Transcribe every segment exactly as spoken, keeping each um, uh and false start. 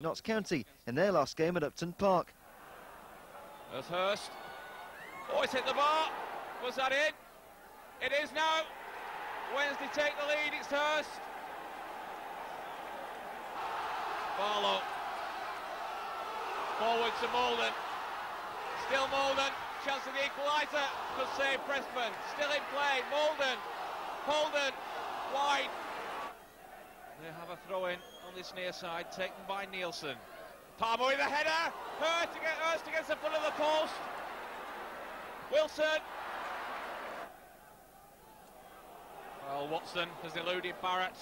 Notts County in their last game at Upton Park. There's Hurst. Oh, it's hit the bar. Was that in? It is now. Wednesday take the lead. It's Hurst. Barlow. Forward to Molden. Still Molden. Chance of the equaliser. Could save Pressman. Still in play. Molden. Holden. Wide. They have a throw-in on this near side, taken by Nielsen. Palmer with a header. Hurst against, Hurst against the front of the post. Wilson. Well, Watson has eluded Barrett.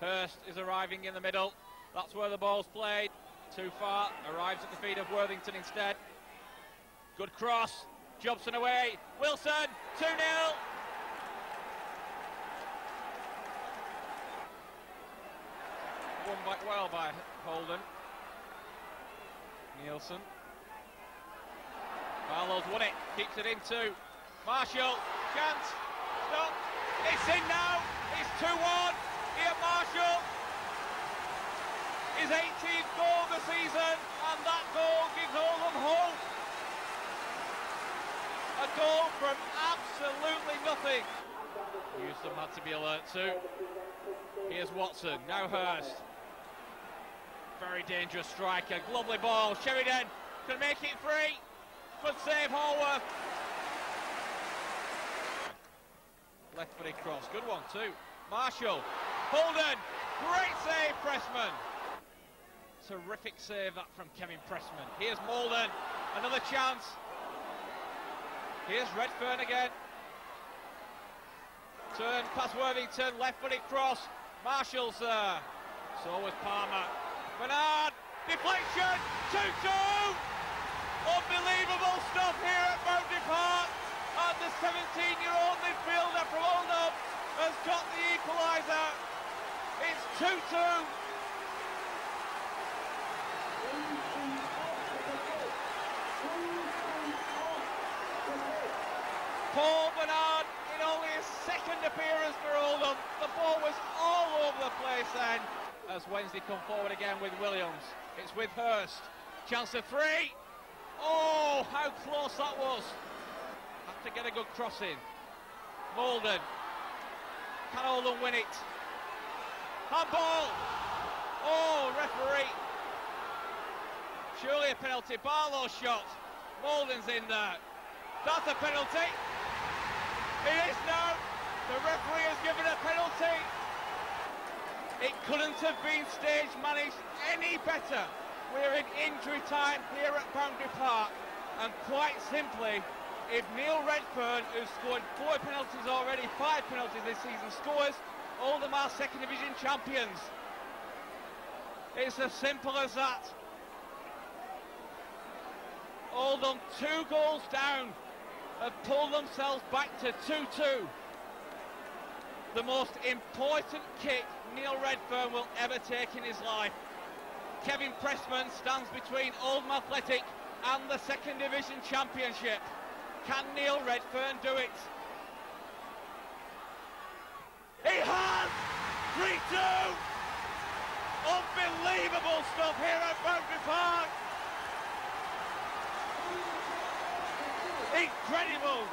Hurst is arriving in the middle. That's where the ball's played. Too far. Arrives at the feet of Worthington instead. Good cross. Jobson away. Wilson. two nil. Won back well by Holden. Nielsen. Barlow's won it. Keeps it in too. Marshall. Can't. Stop. It's in now. It's two one. Ian Marshall. His eighteenth goal of the season. And that goal gives Oldham hope. A goal from absolutely nothing. Newsom had to be alert too. Here's Watson. Now Hurst. Very dangerous striker. Lovely ball. Sheridan can make it free. Good save, Hallworth. Left footed cross. Good one too. Marshall. Holden. Great save, Pressman. Terrific save that from Kevin Pressman. Here's Molden. Another chance. Here's Redfearn again. Turn past Worthington. Left footed cross. Marshall's there. So was Palmer. Bernard. Deflection. two two. Unbelievable stuff here at Boundary Park, and the seventeen-year-old midfielder from Oldham has got the equaliser. It's two two. Paul Bernard in only his second appearance for Oldham. The ball was all over the place then. As Wednesday come forward again with Williams, it's with Hurst. Chance of three. Oh, how close that was. Have to get a good cross in. Molden. Can Oldham win it? Handball. Oh, referee. Surely a penalty. Barlow shot. Molden's in there. That's a penalty. It is now. The referee has given a penalty. It couldn't have been stage managed any better. We're in injury time here at Boundary Park, and quite simply, if Neil Redfearn, who's scored four penalties already, five penalties this season, scores, Oldham are second division champions. It's as simple as that. Oldham two goals down have pulled themselves back to two two. The most important kick Neil Redfearn will ever take in his life. Kevin Pressman stands between Oldham Athletic and the second division championship. Can Neil Redfearn do it? He has! three two! Unbelievable stuff here at Boundary Park! Incredible!